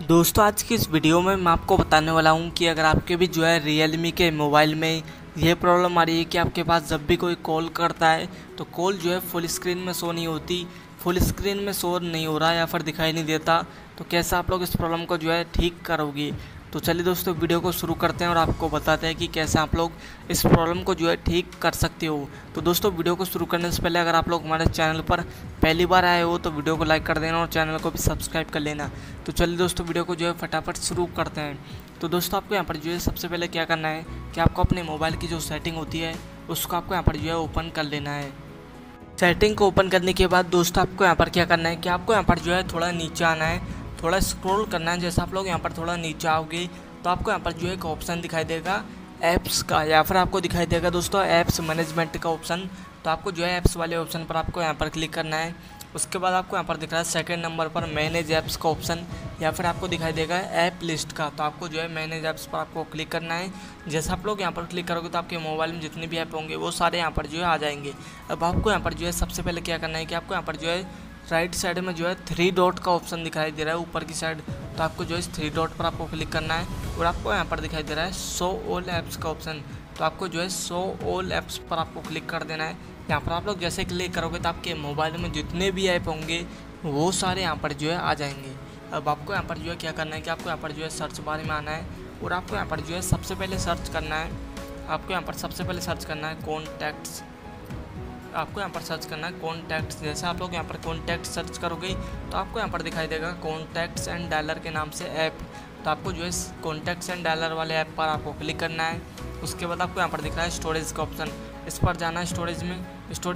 दोस्तों आज की इस वीडियो में मैं आपको बताने वाला हूं कि अगर आपके भी जो है Realme के मोबाइल में यह प्रॉब्लम आ रही है कि आपके पास जब भी कोई कॉल करता है तो कॉल जो है फुल स्क्रीन में शो नहीं होती, फुल स्क्रीन में शो नहीं हो रहा या फिर दिखाई नहीं देता, तो कैसे आप लोग इस प्रॉब्लम को जो है ठीक करोगे। तो चलिए दोस्तों वीडियो को शुरू करते हैं और आपको बताते हैं कि कैसे आप लोग इस प्रॉब्लम को जो है ठीक कर सकते हो। तो दोस्तों वीडियो को शुरू करने से पहले अगर आप लोग हमारे चैनल पर पहली बार आए हो तो वीडियो को लाइक कर देना और चैनल को भी सब्सक्राइब कर लेना। तो चलिए दोस्तों वीडियो को जो है फटाफट शुरू करते हैं। तो दोस्तों आपको यहाँ पर जो है सबसे पहले क्या करना है कि आपको अपने मोबाइल की जो सेटिंग होती है उसको आपको यहाँ पर जो है ओपन कर लेना है। सेटिंग को ओपन करने के बाद दोस्तों आपको यहाँ पर क्या करना है कि आपको यहाँ पर जो है थोड़ा नीचे आना है, थोड़ा स्क्रॉल करना है। जैसे आप लोग यहाँ पर थोड़ा नीचे आओगे तो आपको यहाँ पर जो एक ऑप्शन दिखाई देगा ऐप्स का, या फिर आपको दिखाई देगा दोस्तों ऐप्स मैनेजमेंट का ऑप्शन। तो आपको जो है ऐप्स वाले ऑप्शन पर आपको यहाँ पर क्लिक करना है। उसके बाद आपको यहाँ पर दिख रहा है सेकंड नंबर पर मैनेज ऐप्स का ऑप्शन, या फिर आपको दिखाई देगा ऐप लिस्ट का। तो आपको जो है मैनेज ऐप्स पर आपको क्लिक करना है। जैसे आप लोग यहाँ पर क्लिक करोगे तो आपके मोबाइल में जितने भी ऐप होंगे वो सारे यहाँ पर जो है आ जाएंगे। अब आपको यहाँ पर जो है सबसे पहले क्या करना है कि आपको यहाँ पर जो है राइट साइड में जो है 3 डॉट का ऑप्शन दिखाई दे रहा है ऊपर की साइड, तो आपको जो है इस 3 डॉट पर आपको क्लिक करना है। और आपको यहाँ पर दिखाई दे रहा है शो ऑल ऐप्स का ऑप्शन, तो आपको जो है शो ऑल ऐप्स पर आपको क्लिक कर देना है। यहाँ पर आप लोग जैसे क्लिक करोगे तो आपके मोबाइल में जितने भी ऐप होंगे वो सारे यहाँ पर जो है आ जाएंगे। अब आपको यहाँ पर जो है क्या करना है कि आपको यहाँ पर जो है सर्च बार में आना है और आपको यहाँ पर जो है सबसे पहले सर्च करना है, आपको यहाँ पर सबसे पहले सर्च करना है कॉन्टैक्ट्स। आपको यहाँ पर सर्च करना है कॉन्टैक्ट्स। जैसे आप लोग यहाँ पर कॉन्टैक्ट सर्च करोगे तो आपको यहाँ पर दिखाई देगा कॉन्टैक्ट्स एंड डायलर के नाम से ऐप। तो आपको जो है कॉन्टैक्ट्स एंड डायलर वाले ऐप पर आपको क्लिक करना है। उसके बाद आपको यहाँ पर दिख रहा है स्टोरेज का ऑप्शन, इस पर जाना है। स्टोरेज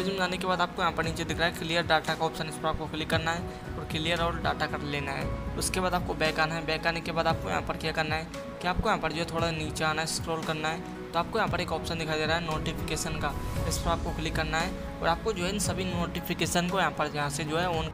में जाने के बाद आपको यहाँ पर नीचे दिख रहा है क्लियर डाटा का ऑप्शन, इस पर आपको क्लिक करना है और क्लियर और डाटा कर लेना है। उसके बाद आपको बैक आना है। बैक आने के बाद आपको यहाँ पर क्या करना है कि आपको यहाँ पर जो है थोड़ा नीचे आना है, स्क्रॉल करना है। तो आपको यहाँ पर एक ऑप्शन दिखाई दे रहा है नोटिफिकेशन का, इस पर आपको क्लिक करना है और आपको जो है इन सभी नोटिफिकेशन को यहाँ पर यहाँ से जो है ऑन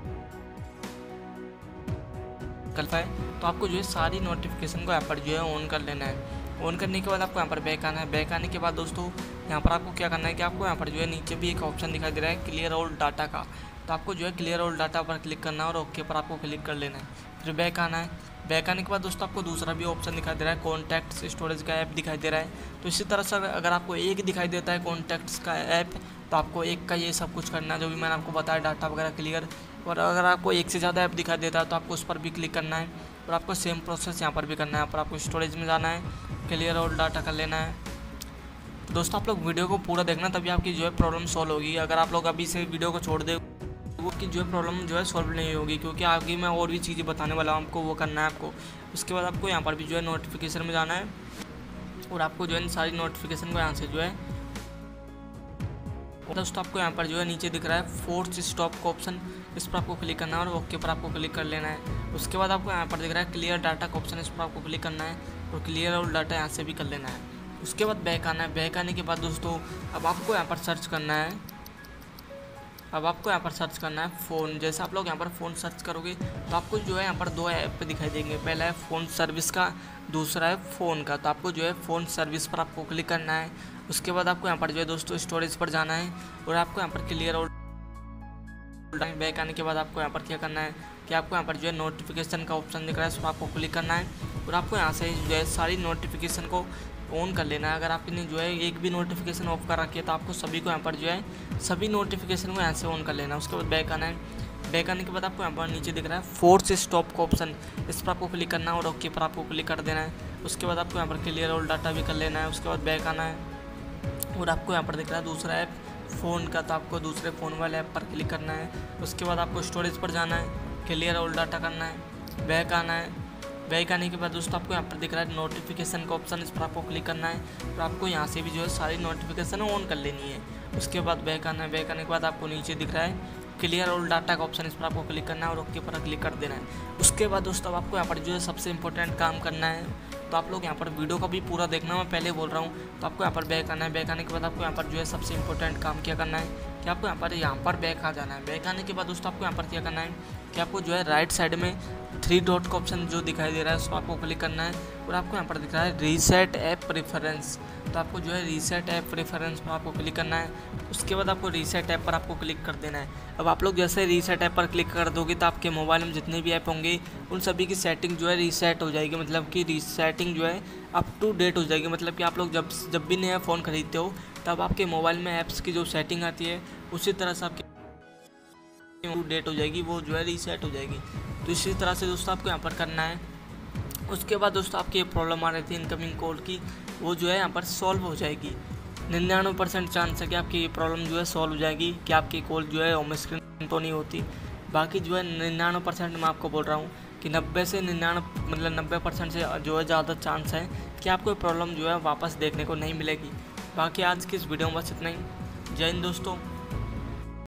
कर पाए। तो आपको जो है सारी नोटिफिकेशन को यहाँ पर जो है ऑन कर लेना है। ऑन करने के बाद आपको यहाँ पर बैक आना है। बैक आने के बाद दोस्तों यहाँ पर आपको क्या करना है कि आपको यहाँ पर जो है नीचे भी एक ऑप्शन दिखाई दे रहा है क्लियर ऑल डाटा का, तो आपको जो है क्लियर ऑल डाटा पर क्लिक करना है और ओके पर आपको क्लिक कर लेना है। फिर बैक आना है। बैक आने के बाद दोस्तों आपको दूसरा भी ऑप्शन दिखाई दे रहा है कॉन्टैक्ट्स स्टोरेज का ऐप दिखाई दे रहा है। तो इसी तरह से अगर आपको एक दिखाई देता है कॉन्टैक्ट्स का ऐप तो आपको एक का ये सब कुछ करना है जो भी मैंने आपको बताया डाटा वगैरह क्लियर। और अगर आपको एक से ज़्यादा ऐप दिखाई देता है तो आपको उस पर भी क्लिक करना है और आपको सेम प्रोसेस यहाँ पर भी करना है। यहाँ पर आपको स्टोरेज में जाना है, क्लियर और डाटा कर लेना है। दोस्तों आप लोग वीडियो को पूरा देखना तभी आपकी जो है प्रॉब्लम सॉल्व होगी। अगर आप लोग अभी से वीडियो को छोड़ दे कि जो है प्रॉब्लम जो है सॉल्व नहीं होगी, क्योंकि आगे मैं और भी चीज़ें बताने वाला हूँ, आपको वो करना है आपको। उसके बाद आपको यहाँ पर भी जो है नोटिफिकेशन में जाना है और आपको जो है सारी नोटिफिकेशन को यहाँ से जो है दोस्तों आपको यहाँ पर जो है नीचे दिख रहा है फोर्स स्टॉप का ऑप्शन, इस पर आपको क्लिक करना है और ओके पर आपको क्लिक कर लेना है। उसके बाद आपको यहाँ पर दिख रहा है क्लियर डाटा का ऑप्शन, इस पर आपको क्लिक करना है और क्लियर और डाटा यहाँ से भी कर लेना है। उसके बाद बैक आना है। बैक आने के बाद दोस्तों अब आपको यहाँ पर सर्च करना है, अब आपको यहाँ पर सर्च करना है फ़ोन। जैसे आप लोग यहाँ पर फ़ोन सर्च करोगे तो आपको जो है यहाँ पर 2 ऐप दिखाई देंगे, पहला है फ़ोन सर्विस का, दूसरा है फ़ोन का। तो आपको जो है फ़ोन सर्विस पर आपको क्लिक करना है। उसके बाद आपको यहाँ पर जो है दोस्तों स्टोरेज पर जाना है और आपको यहाँ पर क्लियर और बैक आने के बाद आपको यहाँ पर क्या करना है कि आपको यहाँ पर जो है नोटिफिकेशन का ऑप्शन दिख रहा है, इस पर आपको क्लिक करना है और आपको यहाँ से जो है सारी नोटिफिकेशन को ऑन कर लेना है। अगर आपने जो है एक भी नोटिफिकेशन ऑफ कर रखी है तो आपको सभी को यहाँ पर जो है सभी नोटिफिकेशन को यहाँ से ऑन कर लेना है। उसके बाद बैक आना है। बैक आने के बाद आपको यहाँ पर नीचे दिख रहा है फोर्स स्टॉप का ऑप्शन, इस पर आपको क्लिक करना है और ओके पर आपको क्लिक कर देना है। उसके बाद आपको यहाँ पर क्लियर ऑल डाटा भी कर लेना है। उसके बाद बैक आना है और आपको यहाँ पर दिख रहा है दूसरा ऐप फ़ोन का, तो आपको दूसरे फ़ोन वाले ऐप पर क्लिक करना है। उसके बाद आपको स्टोरेज पर जाना है, क्लियर ऑल डाटा करना है, बैक आना है। बैक आने के बाद दोस्तों आपको यहाँ पर दिख रहा है नोटिफिकेशन का ऑप्शन, इस पर आपको क्लिक करना है और आपको यहाँ से भी जो है सारी नोटिफिकेशन ऑन कर लेनी है। उसके बाद बैक आना है। बैक आने के बाद आपको नीचे दिख रहा है क्लियर ऑल डाटा का ऑप्शन, इस पर आपको क्लिक करना है और ओके पर क्लिक कर देना है। उसके बाद दोस्तों आपको यहाँ पर जो है सबसे इंपॉर्टेंट काम करना है, तो आप लोग यहाँ पर वीडियो का भी पूरा देखना, मैं पहले बोल रहा हूँ। तो आपको यहाँ पर बैक आना है। बैक आने के बाद आपको यहाँ पर जो है सबसे इंपॉर्टेंट काम क्या करना है कि आपको यहाँ पर बैक आ जाना है। बैक आने के बाद दोस्तों आपको यहाँ पर क्या करना है कि आपको जो है राइट साइड में 3 डॉट का ऑप्शन जो दिखाई दे रहा है उसको आपको क्लिक करना है और आपको यहाँ पर दिख रहा है रीसेट ऐप प्रेफरेंस। तो आपको जो है रीसेट ऐप प्रेफरेंस में आपको क्लिक करना है। उसके बाद आपको रीसेट ऐप पर आपको क्लिक कर देना है। अब आप लोग जैसे रीसेट ऐप पर क्लिक कर दोगे तो आपके मोबाइल में जितने भी ऐप होंगे उन सभी की सेटिंग जो है रीसेट हो जाएगी, मतलब कि रीसेटिंग जो है अप टू डेट हो जाएगी। मतलब कि आप लोग जब भी नया फ़ोन खरीदते हो तब आपके मोबाइल में ऐप्स की जो सेटिंग आती है उसी तरह से आपकी डेट हो जाएगी, वो जो है रीसेट हो जाएगी। तो इसी तरह से दोस्तों आपको यहाँ पर करना है। उसके बाद दोस्तों आपकी ये प्रॉब्लम आ रही थी इनकमिंग कॉल की, वो जो है यहाँ पर सॉल्व हो जाएगी। 99% चांस है कि आपकी ये प्रॉब्लम जो है सॉल्व हो जाएगी कि आपकी कॉल जो है होम स्क्रीन तो नहीं होती। बाकी जो है 99% मैं आपको बोल रहा हूँ कि 90 से 99 मतलब 90% से जो है ज़्यादा चांस है कि आपको ये प्रॉब्लम जो है वापस देखने को नहीं मिलेगी। बाकी आज की इस वीडियो में बस इतना ही। जय हिंद दोस्तों।